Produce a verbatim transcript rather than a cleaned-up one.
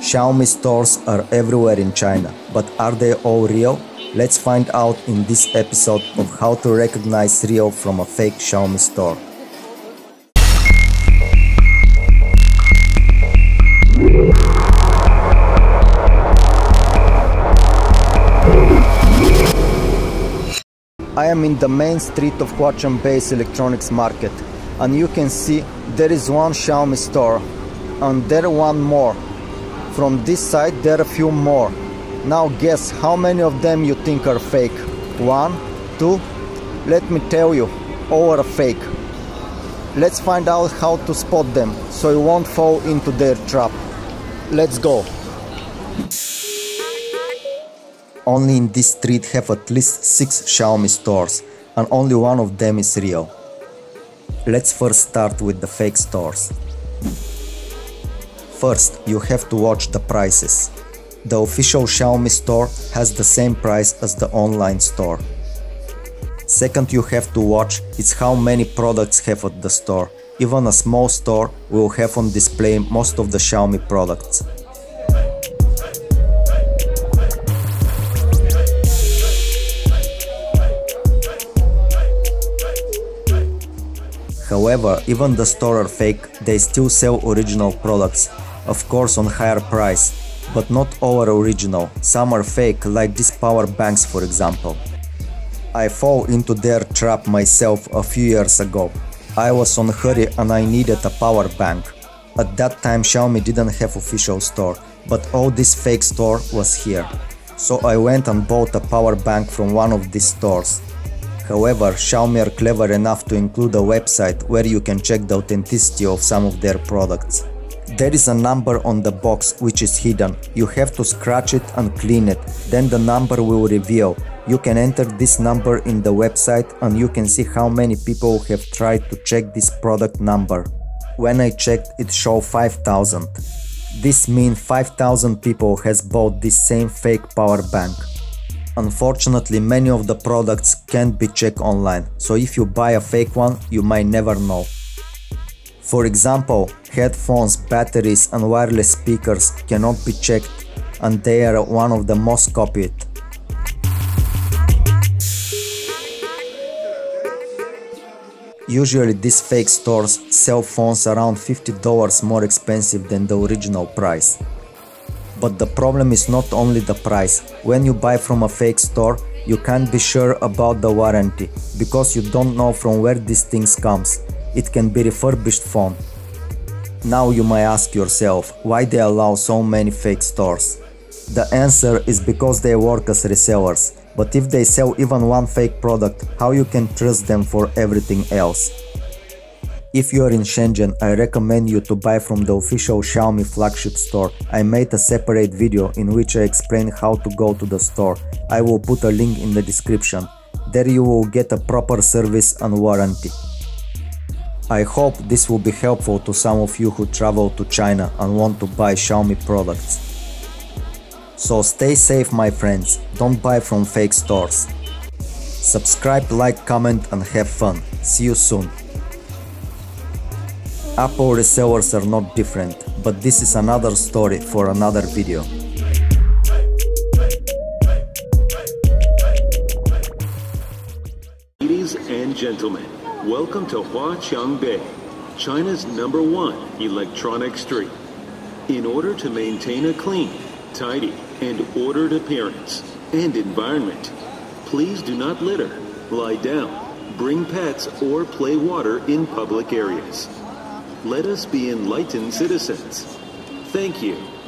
Xiaomi stores are everywhere in China, but are they all real? Let's find out in this episode of how to recognize real from a fake Xiaomi store. I am in the main street of Huaqiangbei's electronics market, and you can see there is one Xiaomi store and there one more. From this side there are a few more. Now guess how many of them you think are fake? One? Two? Let me tell you, all are fake. Let's find out how to spot them so you won't fall into their trap. Let's go! Only in this street have at least six Xiaomi stores and only one of them is real. Let's first start with the fake stores. First, you have to watch the prices. The official Xiaomi store has the same price as the online store. Second, you have to watch is how many products have at the store. Even a small store will have on display most of the Xiaomi products. However, even the store are fake, they still sell original products, of course on higher price. But not all are original, some are fake, like these power banks for example. I fall into their trap myself a few years ago. I was on a hurry and I needed a power bank. At that time Xiaomi didn't have official store, but all this fake store was here. So I went and bought a power bank from one of these stores. However, Xiaomi are clever enough to include a website where you can check the authenticity of some of their products. There is a number on the box which is hidden. You have to scratch it and clean it, then the number will reveal. You can enter this number in the website and you can see how many people have tried to check this product number. When I checked, it showed five thousand. This means five thousand people has bought this same fake power bank. Unfortunately, many of the products can't be checked online, so if you buy a fake one, you might never know. For example, headphones, batteries and wireless speakers cannot be checked and they are one of the most copied. Usually these fake stores sell phones around fifty dollars more expensive than the original price. But the problem is not only the price. When you buy from a fake store, you can't be sure about the warranty, because you don't know from where these things comes. It can be refurbished phone. Now you might ask yourself, why they allow so many fake stores? The answer is because they work as resellers, but if they sell even one fake product, how you can trust them for everything else? If you are in Shenzhen, I recommend you to buy from the official Xiaomi flagship store. I made a separate video in which I explain how to go to the store. I will put a link in the description. There you will get a proper service and warranty. I hope this will be helpful to some of you who travel to China and want to buy Xiaomi products. So stay safe my friends, don't buy from fake stores. Subscribe, like, comment and have fun. See you soon. Apple resellers are not different, but this is another story for another video. Ladies and gentlemen, welcome to Huaqiangbei, China's number one electronic street. In order to maintain a clean, tidy, and ordered appearance and environment, please do not litter, lie down, bring pets or play water in public areas. Let us be enlightened citizens. Thank you.